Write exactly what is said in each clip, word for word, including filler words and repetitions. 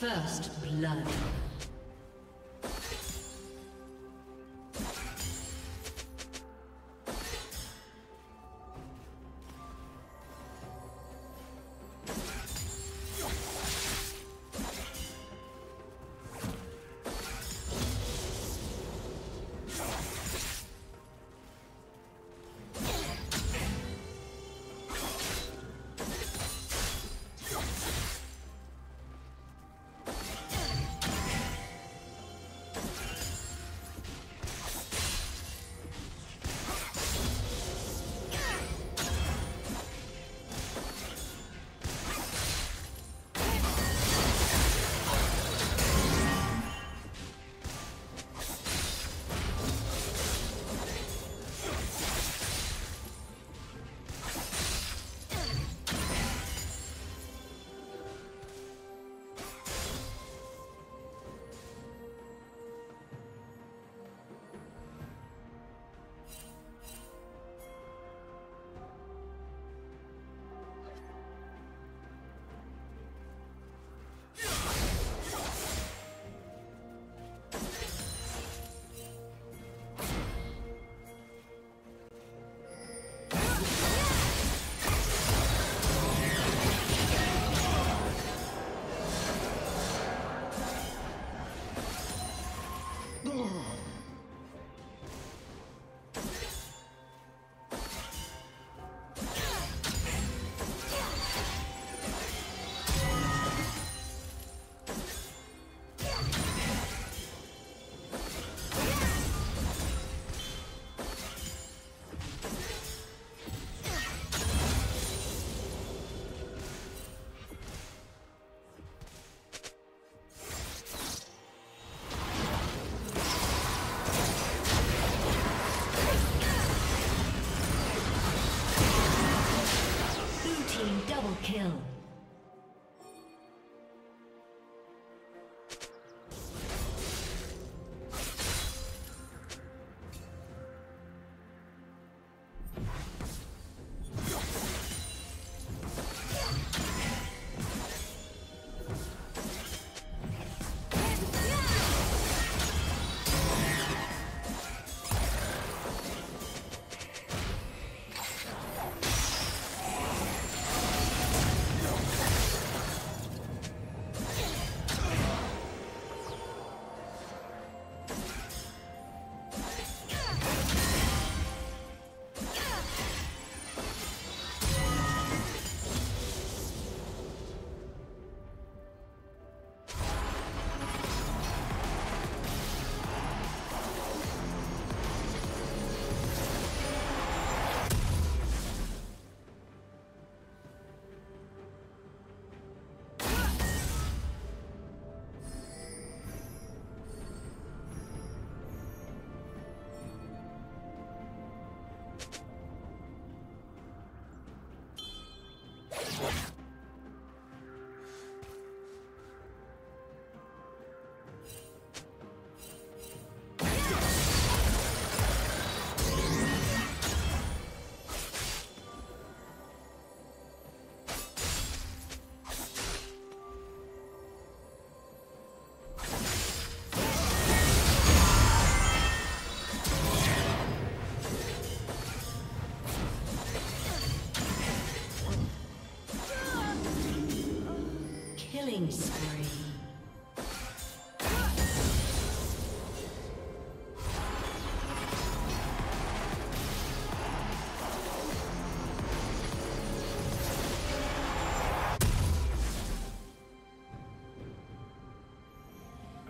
First blood. Kill.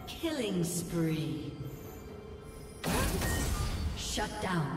Killing spree. Shut down.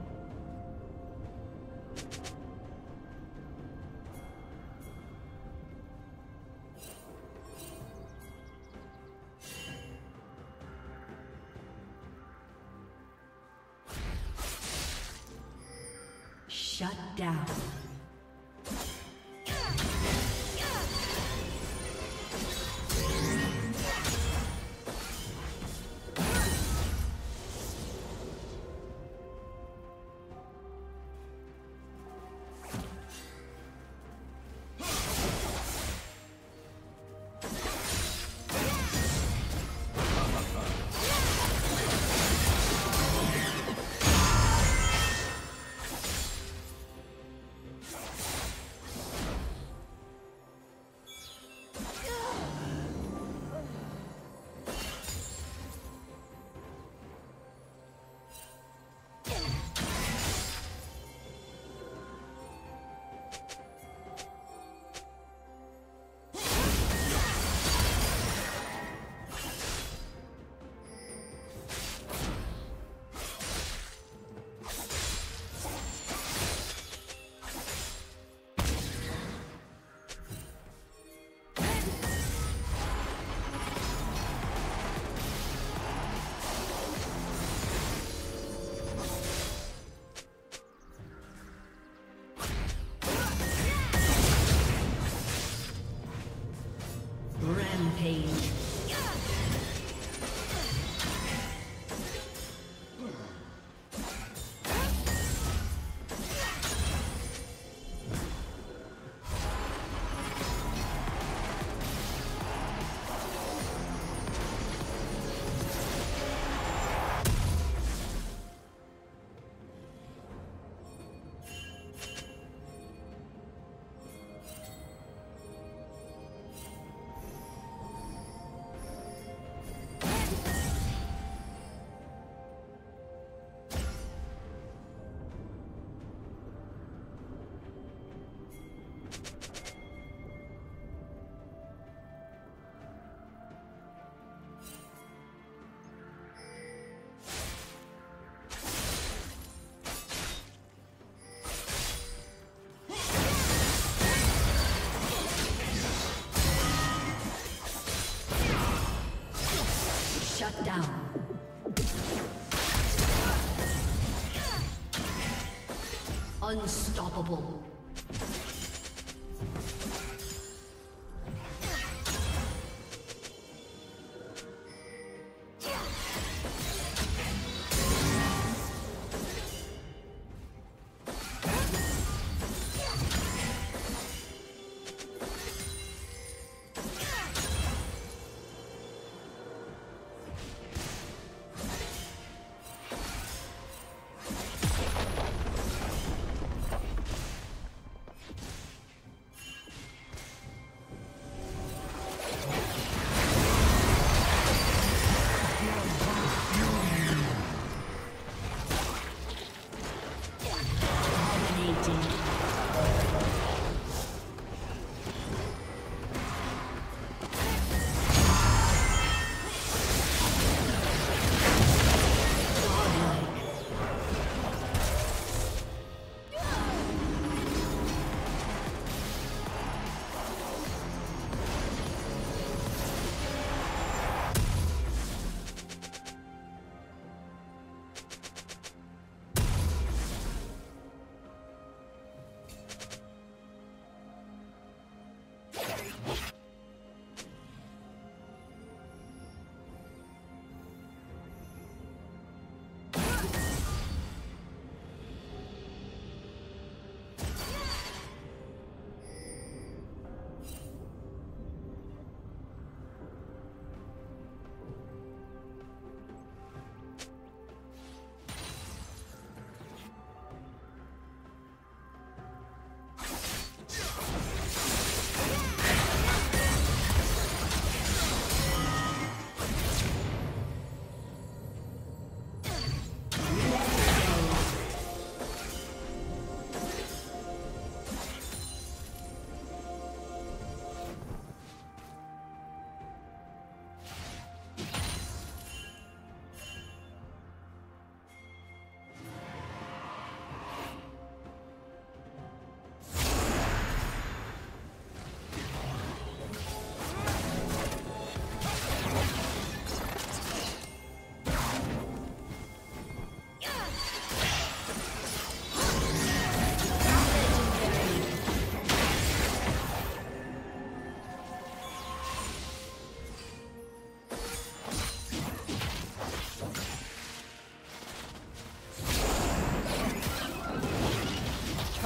Shut down. Down. Unstoppable.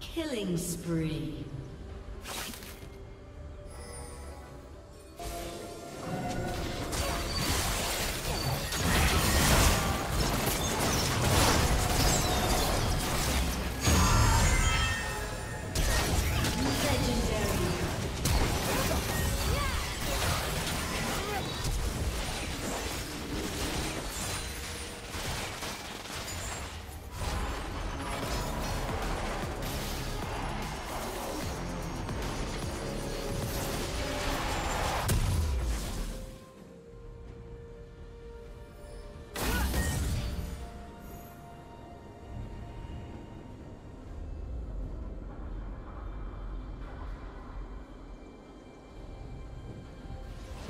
Killing spree.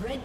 Red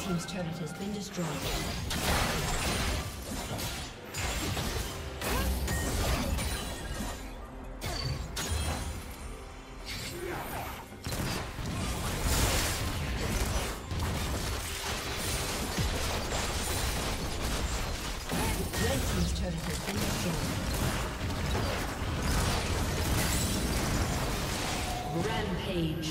Team's turret has been destroyed. Red team's turret has been destroyed. Rampage.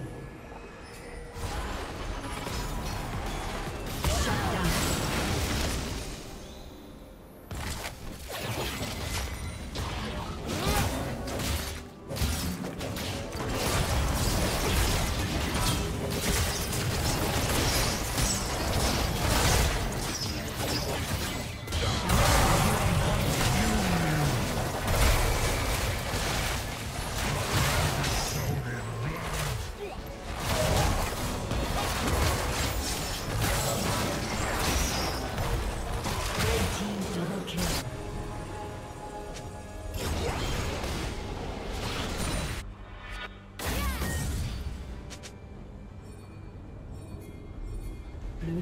Shut down. Blue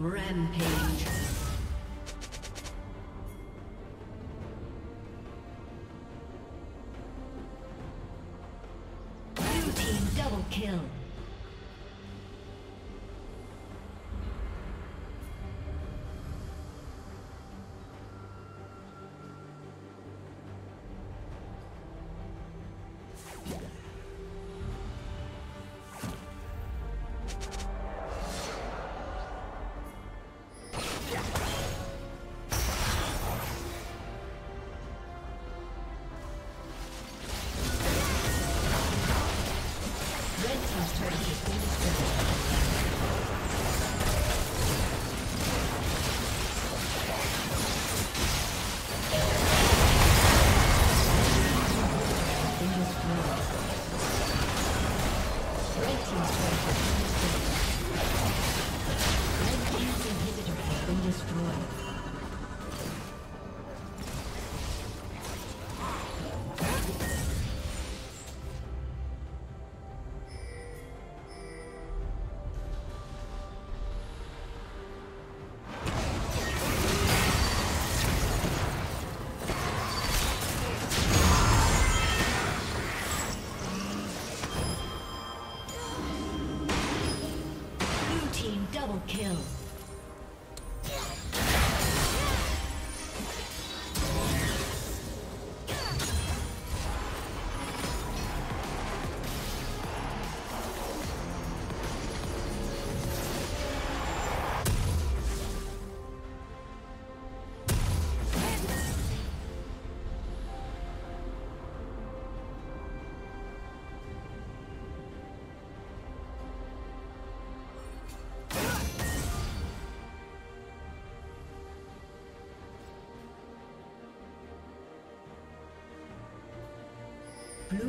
Rampage. Blue team double kill.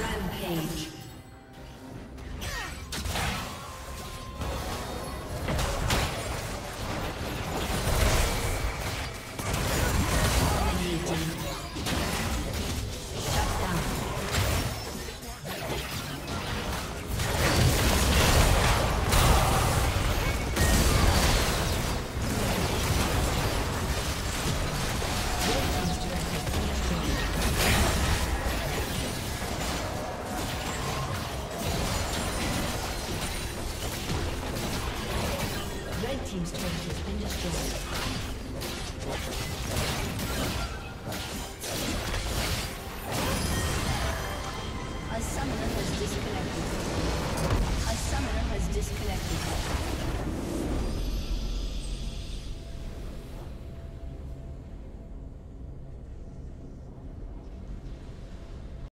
Rampage. Team's turret has been destroyed. A summoner has disconnected.